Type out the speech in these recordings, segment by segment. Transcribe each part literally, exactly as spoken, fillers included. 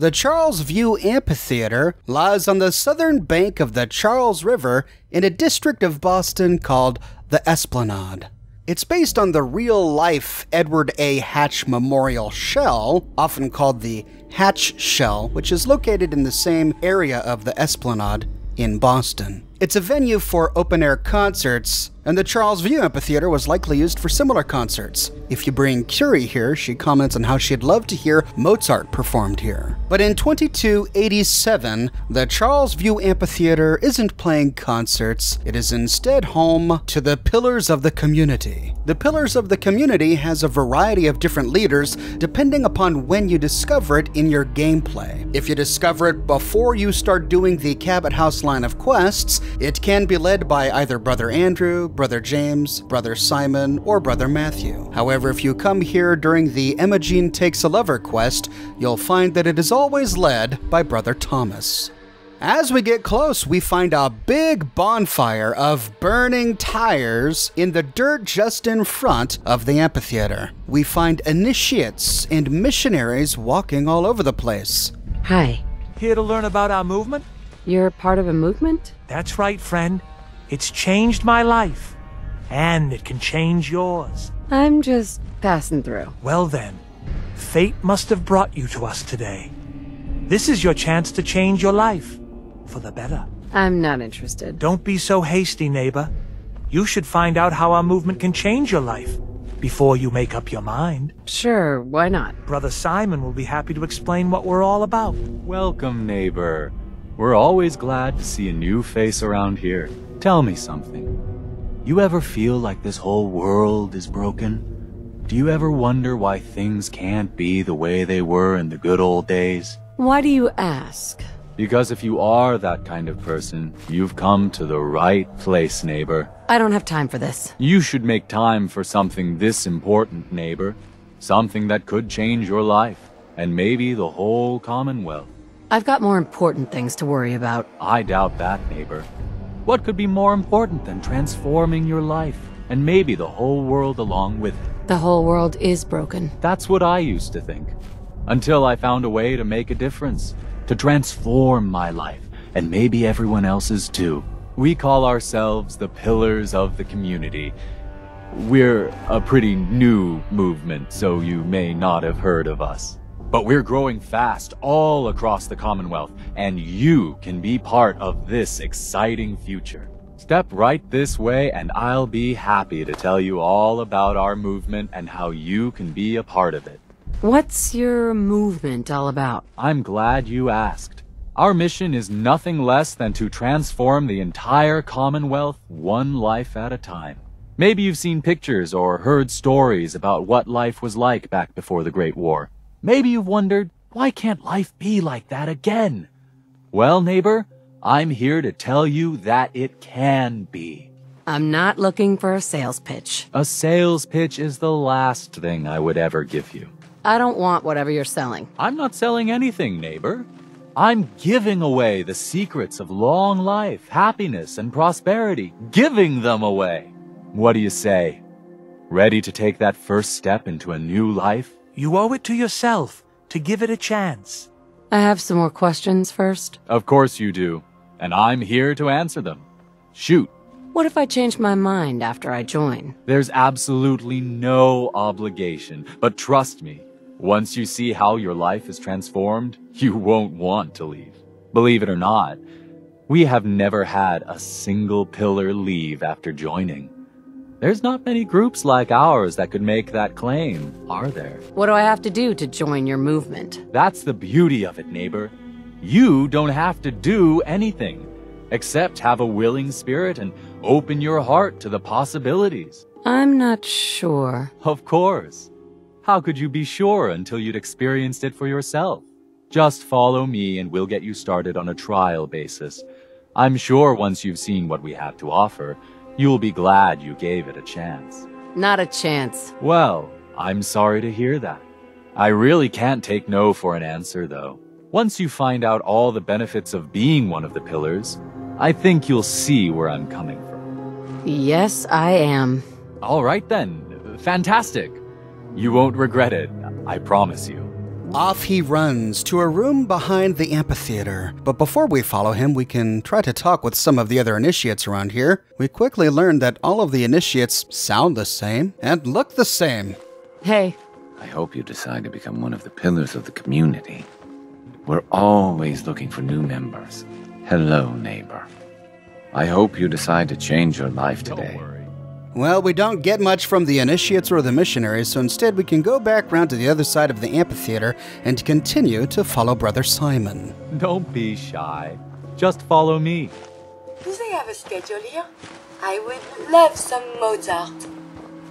The Charles View Amphitheater lies on the southern bank of the Charles River in a district of Boston called the Esplanade. It's based on the real-life Edward A. Hatch Memorial Shell, often called the Hatch Shell, which is located in the same area of the Esplanade in Boston. It's a venue for open-air concerts, and the Charles View Amphitheater was likely used for similar concerts. If you bring Curie here, she comments on how she'd love to hear Mozart performed here. But in twenty-two eighty-seven, the Charles View Amphitheater isn't playing concerts. It is instead home to the Pillars of the Community. The Pillars of the Community has a variety of different leaders depending upon when you discover it in your gameplay. If you discover it before you start doing the Cabot House line of quests, it can be led by either Brother Andrew, Brother James, Brother Simon, or Brother Matthew. However, if you come here during the Emogene Takes a Lover quest, you'll find that it is always led by Brother Thomas. As we get close, we find a big bonfire of burning tires in the dirt just in front of the amphitheater. We find initiates and missionaries walking all over the place. Hi. Here to learn about our movement? You're part of a movement? That's right, friend. It's changed my life, and it can change yours. I'm just passing through. Well then, fate must have brought you to us today. This is your chance to change your life, for the better. I'm not interested. Don't be so hasty, neighbor. You should find out how our movement can change your life before you make up your mind. Sure, why not? Brother Simon will be happy to explain what we're all about. Welcome, neighbor. We're always glad to see a new face around here. Tell me something. You ever feel like this whole world is broken? Do you ever wonder why things can't be the way they were in the good old days? Why do you ask? Because if you are that kind of person, you've come to the right place, neighbor. I don't have time for this. You should make time for something this important, neighbor. Something that could change your life, and maybe the whole Commonwealth. I've got more important things to worry about. I doubt that, neighbor. What could be more important than transforming your life, and maybe the whole world along with it? The whole world is broken. That's what I used to think, until I found a way to make a difference, to transform my life, and maybe everyone else's too. We call ourselves the Pillars of the Community. We're a pretty new movement, so you may not have heard of us. But we're growing fast all across the Commonwealth, and you can be part of this exciting future. Step right this way, and I'll be happy to tell you all about our movement and how you can be a part of it. What's your movement all about? I'm glad you asked. Our mission is nothing less than to transform the entire Commonwealth one life at a time. Maybe you've seen pictures or heard stories about what life was like back before the Great War. Maybe you've wondered, why can't life be like that again? Well, neighbor, I'm here to tell you that it can be. I'm not looking for a sales pitch. A sales pitch is the last thing I would ever give you. I don't want whatever you're selling. I'm not selling anything, neighbor. I'm giving away the secrets of long life, happiness, and prosperity. Giving them away. What do you say? Ready to take that first step into a new life? You owe it to yourself to give it a chance. I have some more questions first. Of course you do, and I'm here to answer them. Shoot. What if I change my mind after I join? There's absolutely no obligation, but trust me, once you see how your life is transformed, you won't want to leave. Believe it or not, we have never had a single pillar leave after joining. There's not many groups like ours that could make that claim, are there? What do I have to do to join your movement? That's the beauty of it, neighbor. You don't have to do anything, except have a willing spirit and open your heart to the possibilities. I'm not sure. Of course. How could you be sure until you'd experienced it for yourself? Just follow me and we'll get you started on a trial basis. I'm sure once you've seen what we have to offer, you'll be glad you gave it a chance. Not a chance. Well, I'm sorry to hear that. I really can't take no for an answer, though. Once you find out all the benefits of being one of the pillars, I think you'll see where I'm coming from. Yes, I am. All right, then. Fantastic. You won't regret it, I promise you. Off he runs to a room behind the amphitheater, but before we follow him, we can try to talk with some of the other initiates around here. We quickly learn that all of the initiates sound the same and look the same. Hey. I hope you decide to become one of the pillars of the community. We're always looking for new members. Hello, neighbor. I hope you decide to change your life today. Don't worry. Well, we don't get much from the initiates or the missionaries, so instead we can go back round to the other side of the amphitheater and continue to follow Brother Simon. Don't be shy. Just follow me. Do they have a schedule here? I would love some Mozart.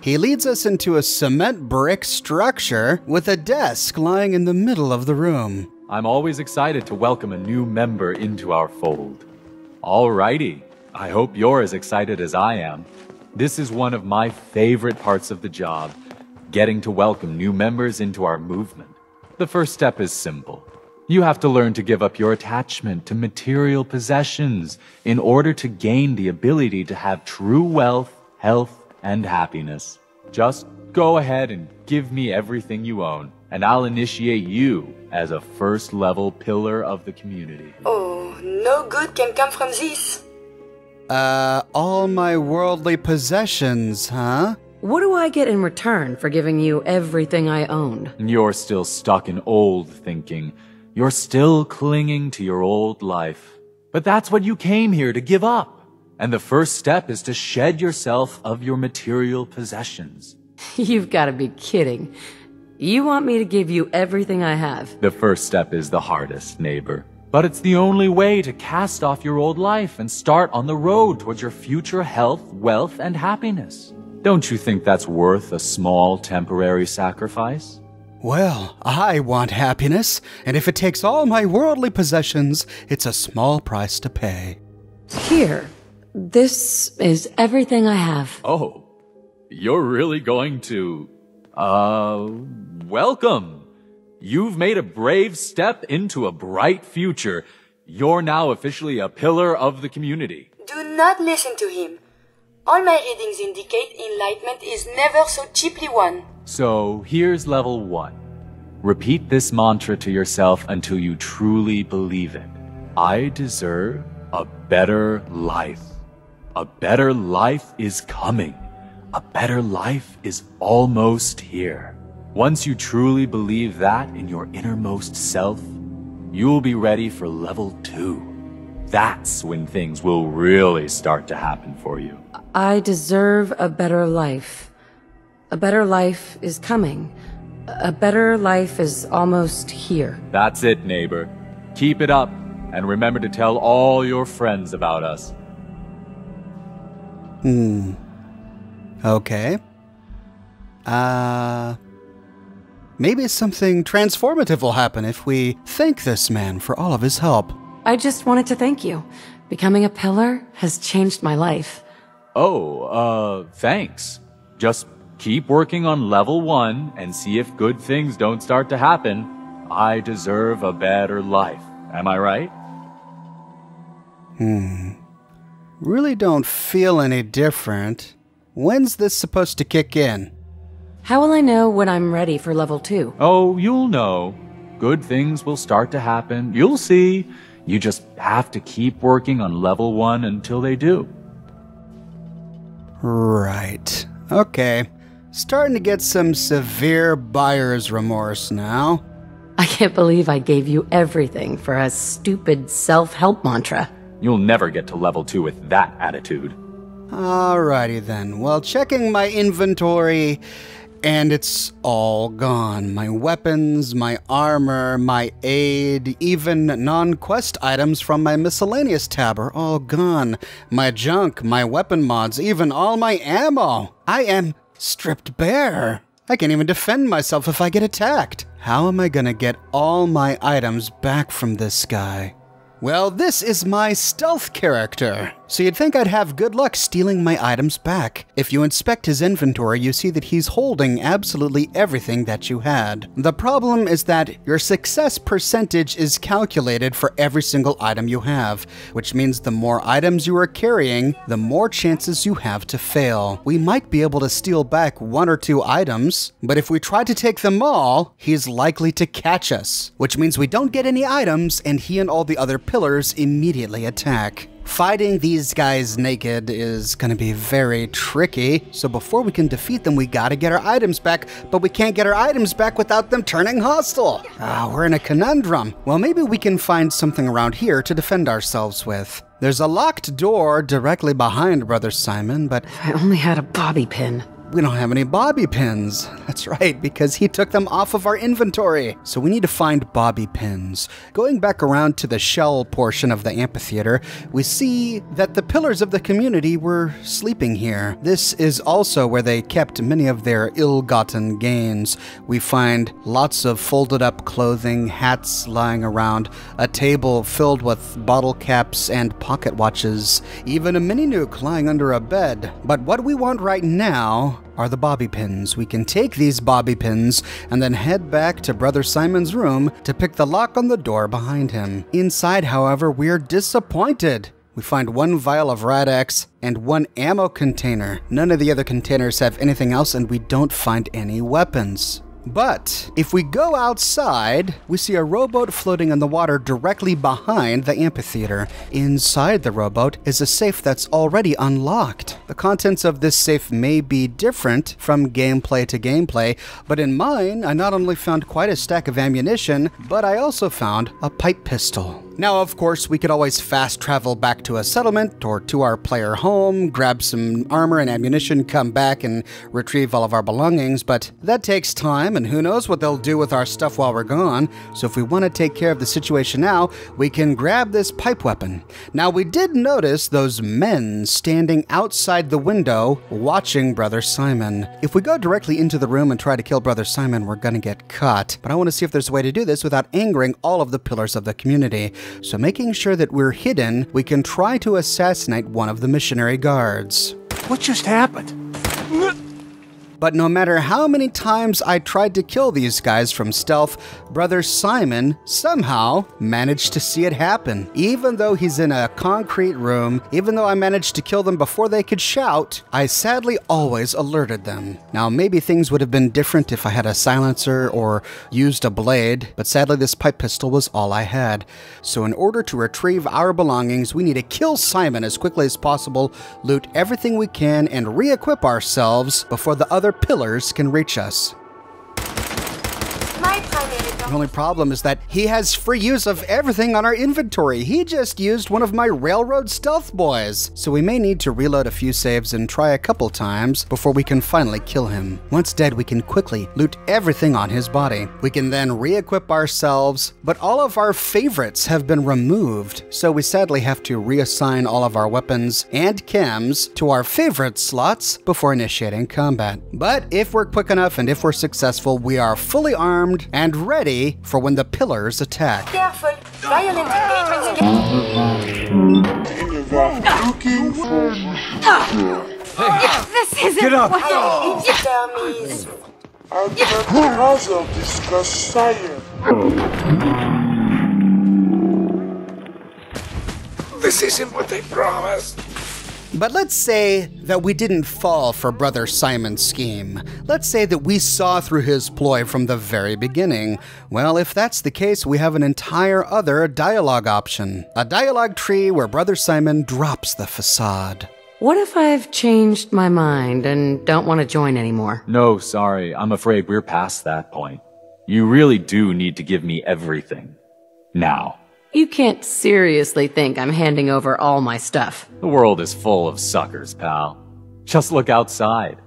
He leads us into a cement brick structure with a desk lying in the middle of the room. I'm always excited to welcome a new member into our fold. Alrighty. I hope you're as excited as I am. This is one of my favorite parts of the job, getting to welcome new members into our movement. The first step is simple. You have to learn to give up your attachment to material possessions in order to gain the ability to have true wealth, health, and happiness. Just go ahead and give me everything you own, and I'll initiate you as a first-level pillar of the community. Oh, no good can come from this. Uh, all my worldly possessions, huh? What do I get in return for giving you everything I own? You're still stuck in old thinking. You're still clinging to your old life. But that's what you came here to give up. And the first step is to shed yourself of your material possessions. You've got to be kidding. You want me to give you everything I have? The first step is the hardest, neighbor. But it's the only way to cast off your old life and start on the road towards your future health, wealth, and happiness. Don't you think that's worth a small temporary sacrifice? Well, I want happiness, and if it takes all my worldly possessions, it's a small price to pay. Here, this is everything I have. Oh, you're really going to... Uh, welcome. You've made a brave step into a bright future. You're now officially a pillar of the community. Do not listen to him. All my readings indicate enlightenment is never so cheaply won. So here's level one. Repeat this mantra to yourself until you truly believe it. I deserve a better life. A better life is coming. A better life is almost here. Once you truly believe that in your innermost self, you'll be ready for level two. That's when things will really start to happen for you. I deserve a better life. A better life is coming. A better life is almost here. That's it, neighbor. Keep it up, and remember to tell all your friends about us. Hmm. Okay. Uh... Maybe something transformative will happen if we thank this man for all of his help. I just wanted to thank you. Becoming a pillar has changed my life. Oh, uh, thanks. Just keep working on level one and see if good things don't start to happen. I deserve a better life. Am I right? Hmm. Really don't feel any different. When's this supposed to kick in? How will I know when I'm ready for level two? Oh, you'll know. Good things will start to happen. You'll see. You just have to keep working on level one until they do. Right. Okay. Starting to get some severe buyer's remorse now. I can't believe I gave you everything for a stupid self-help mantra. You'll never get to level two with that attitude. Alrighty then. Well, checking my inventory... and it's all gone. My weapons, my armor, my aid, even non-quest items from my miscellaneous tab are all gone. My junk, my weapon mods, even all my ammo. I am stripped bare. I can't even defend myself if I get attacked. How am I gonna get all my items back from this guy? Well, this is my stealth character. so you'd think I'd have good luck stealing my items back. If you inspect his inventory, you see that he's holding absolutely everything that you had. The problem is that your success percentage is calculated for every single item you have, which means the more items you are carrying, the more chances you have to fail. We might be able to steal back one or two items, but if we try to take them all, he's likely to catch us, which means we don't get any items and he and all the other pillars immediately attack. Fighting these guys naked is gonna be very tricky, so before we can defeat them, we gotta get our items back, but we can't get our items back without them turning hostile. Ah, we're in a conundrum. Well, maybe we can find something around here to defend ourselves with. There's a locked door directly behind Brother Simon, but... If I only had a bobby pin. We don't have any bobby pins. That's right, because he took them off of our inventory. So we need to find bobby pins. Going back around to the shell portion of the amphitheater, we see that the pillars of the community were sleeping here. This is also where they kept many of their ill-gotten gains. We find lots of folded up clothing, hats lying around, a table filled with bottle caps and pocket watches, even a mini nuke lying under a bed. But what we want right now are the bobby pins. We can take these bobby pins and then head back to Brother Simon's room to pick the lock on the door behind him. Inside, however, we're disappointed. We find one vial of Rad-X and one ammo container. None of the other containers have anything else, and we don't find any weapons. But if we go outside, we see a rowboat floating in the water directly behind the amphitheater. Inside the rowboat is a safe that's already unlocked. The contents of this safe may be different from gameplay to gameplay, but in mine, I not only found quite a stack of ammunition, but I also found a pipe pistol. Now, of course, we could always fast travel back to a settlement or to our player home, grab some armor and ammunition, come back and retrieve all of our belongings, but that takes time and who knows what they'll do with our stuff while we're gone. So if we want to take care of the situation now, we can grab this pipe weapon. Now, we did notice those men standing outside the window watching Brother Simon. If we go directly into the room and try to kill Brother Simon, we're going to get caught, but I want to see if there's a way to do this without angering all of the pillars of the community. So making sure that we're hidden, we can try to assassinate one of the missionary guards. What just happened? But no matter how many times I tried to kill these guys from stealth, Brother Simon somehow managed to see it happen. Even though he's in a concrete room, even though I managed to kill them before they could shout, I sadly always alerted them. Now, maybe things would have been different if I had a silencer or used a blade, but sadly this pipe pistol was all I had. So in order to retrieve our belongings, we need to kill Simon as quickly as possible, loot everything we can, and re-equip ourselves before the other pillars can reach us. The only problem is that he has free use of everything on our inventory. He just used one of my Railroad Stealth Boys. So we may need to reload a few saves and try a couple times before we can finally kill him. Once dead, we can quickly loot everything on his body. We can then re-equip ourselves, but all of our favorites have been removed. So we sadly have to reassign all of our weapons and chems to our favorite slots before initiating combat. But if we're quick enough and if we're successful, we are fully armed and ready for when the pillars attack. Careful. This isn't Get up. What oh. Yeah. This isn't what they promised. But let's say that we didn't fall for Brother Simon's scheme. Let's say that we saw through his ploy from the very beginning. Well, if that's the case, we have an entire other dialogue option. A dialogue tree where Brother Simon drops the facade. What if I've changed my mind and don't want to join anymore? No, sorry. I'm afraid we're past that point. You really do need to give me everything. Now. You can't seriously think I'm handing over all my stuff. The world is full of suckers, pal. Just look outside.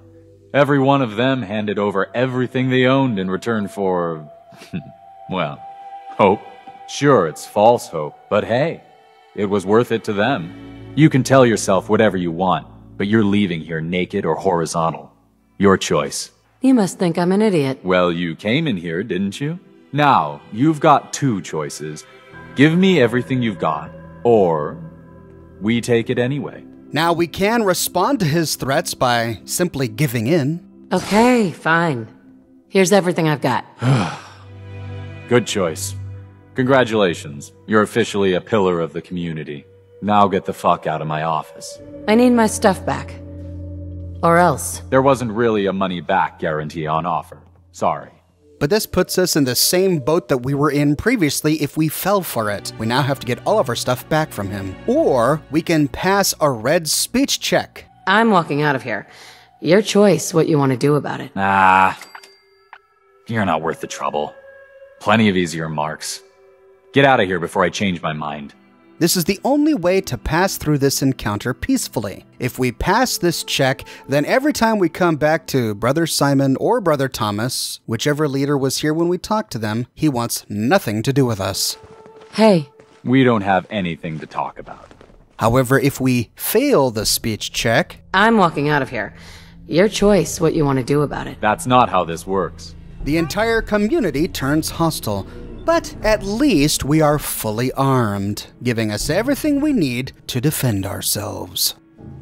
Every one of them handed over everything they owned in return for... well, hope. Sure, it's false hope, but hey, it was worth it to them. You can tell yourself whatever you want, but you're leaving here naked or horizontal. Your choice. You must think I'm an idiot. Well, you came in here, didn't you? Now, you've got two choices. Give me everything you've got, or we take it anyway. Now, we can respond to his threats by simply giving in. Okay, fine. Here's everything I've got. Good choice. Congratulations. You're officially a pillar of the community. Now get the fuck out of my office. I need my stuff back. Or else. There wasn't really a money-back guarantee on offer. Sorry. But this puts us in the same boat that we were in previously if we fell for it. We now have to get all of our stuff back from him. Or we can pass a red speech check. I'm walking out of here. Your choice what you want to do about it. Ah, you're not worth the trouble. Plenty of easier marks. Get out of here before I change my mind. This is the only way to pass through this encounter peacefully. If we pass this check, then every time we come back to Brother Simon or Brother Thomas, whichever leader was here when we talked to them, he wants nothing to do with us. Hey. We don't have anything to talk about. However, if we fail the speech check... I'm walking out of here. Your choice what you want to do about it. That's not how this works. The entire community turns hostile. But at least we are fully armed, giving us everything we need to defend ourselves.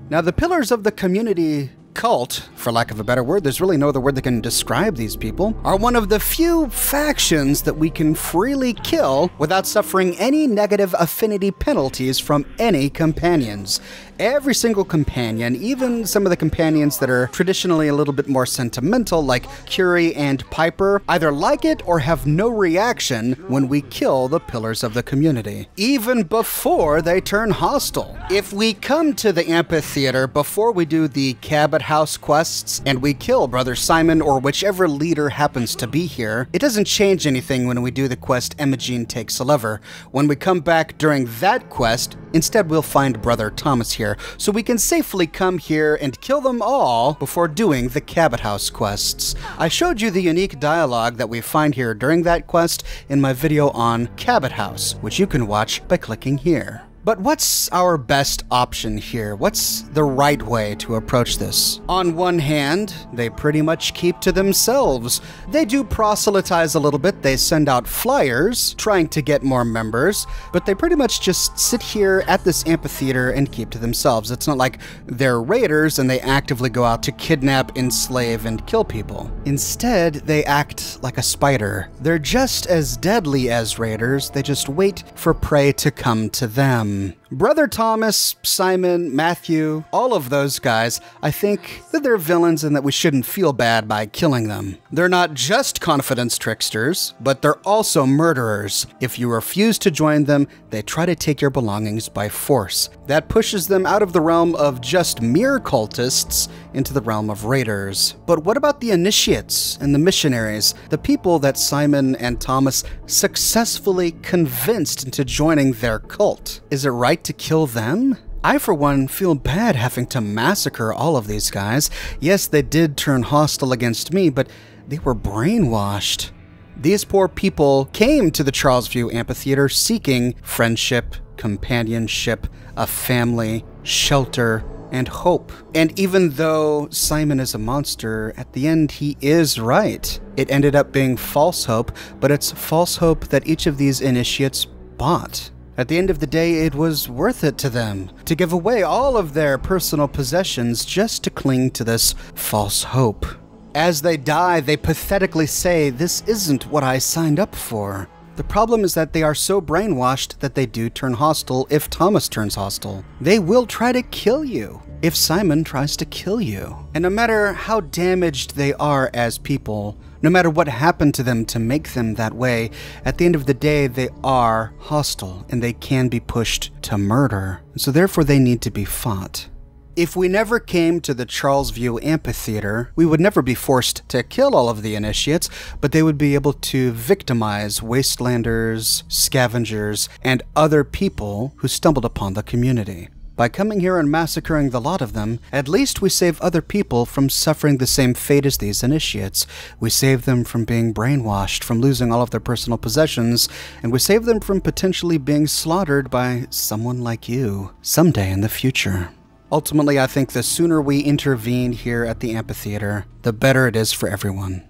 Now, the Pillars of the Community cult, for lack of a better word, there's really no other word that can describe these people, are one of the few factions that we can freely kill without suffering any negative affinity penalties from any companions. Every single companion, even some of the companions that are traditionally a little bit more sentimental, like Curie and Piper, either like it or have no reaction when we kill the Pillars of the Community, even before they turn hostile. If we come to the amphitheater before we do the Cabot House quests and we kill Brother Simon or whichever leader happens to be here, it doesn't change anything when we do the quest Emogene Takes a Lover. When we come back during that quest, instead we'll find Brother Thomas here. So we can safely come here and kill them all before doing the Cabot House quests. I showed you the unique dialogue that we find here during that quest in my video on Cabot House, which you can watch by clicking here. But what's our best option here? What's the right way to approach this? On one hand, they pretty much keep to themselves. They do proselytize a little bit. They send out flyers trying to get more members, but they pretty much just sit here at this amphitheater and keep to themselves. It's not like they're raiders and they actively go out to kidnap, enslave, and kill people. Instead, they act like a spider. They're just as deadly as raiders. They just wait for prey to come to them. Brother Thomas, Simon, Matthew, all of those guys, I think that they're villains and that we shouldn't feel bad by killing them. They're not just confidence tricksters, but they're also murderers. If you refuse to join them, they try to take your belongings by force. That pushes them out of the realm of just mere cultists into the realm of raiders. But what about the initiates and the missionaries, the people that Simon and Thomas successfully convinced into joining their cult? Is it right to kill them? I, for one, feel bad having to massacre all of these guys. Yes, they did turn hostile against me, but they were brainwashed. These poor people came to the Charles View Amphitheater seeking friendship, companionship, a family, shelter, and hope. And even though Simon is a monster, at the end he is right. It ended up being false hope, but it's false hope that each of these initiates bought. At the end of the day, it was worth it to them to give away all of their personal possessions just to cling to this false hope. As they die, they pathetically say, "This isn't what I signed up for." The problem is that they are so brainwashed that they do turn hostile if Thomas turns hostile. They will try to kill you if Simon tries to kill you. And no matter how damaged they are as people, no matter what happened to them to make them that way, at the end of the day, they are hostile and they can be pushed to murder. So therefore, they need to be fought. If we never came to the Charles View Amphitheater, we would never be forced to kill all of the initiates, but they would be able to victimize wastelanders, scavengers, and other people who stumbled upon the community. By coming here and massacring the lot of them, at least we save other people from suffering the same fate as these initiates. We save them from being brainwashed, from losing all of their personal possessions, and we save them from potentially being slaughtered by someone like you someday in the future. Ultimately, I think the sooner we intervene here at the amphitheater, the better it is for everyone.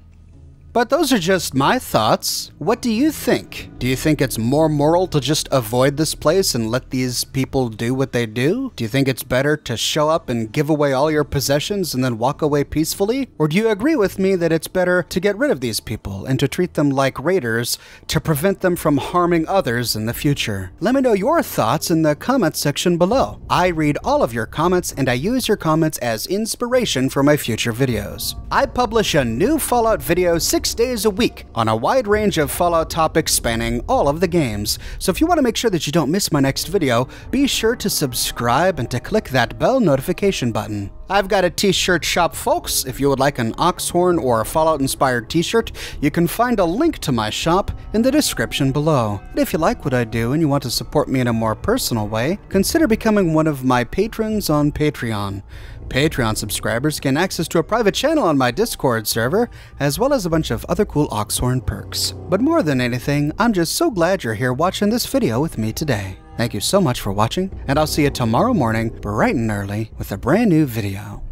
But those are just my thoughts. What do you think? Do you think it's more moral to just avoid this place and let these people do what they do? Do you think it's better to show up and give away all your possessions and then walk away peacefully? Or do you agree with me that it's better to get rid of these people and to treat them like raiders to prevent them from harming others in the future? Let me know your thoughts in the comments section below. I read all of your comments and I use your comments as inspiration for my future videos. I publish a new Fallout video six days a week on a wide range of Fallout topics spanning all of the games. So if you want to make sure that you don't miss my next video, be sure to subscribe and to click that bell notification button. I've got a t-shirt shop, folks. If you would like an Oxhorn or a Fallout-inspired t-shirt, you can find a link to my shop in the description below. And if you like what I do and you want to support me in a more personal way, consider becoming one of my patrons on Patreon. Patreon subscribers gain access to a private channel on my Discord server, as well as a bunch of other cool Oxhorn perks. But more than anything, I'm just so glad you're here watching this video with me today. Thank you so much for watching, and I'll see you tomorrow morning, bright and early, with a brand new video.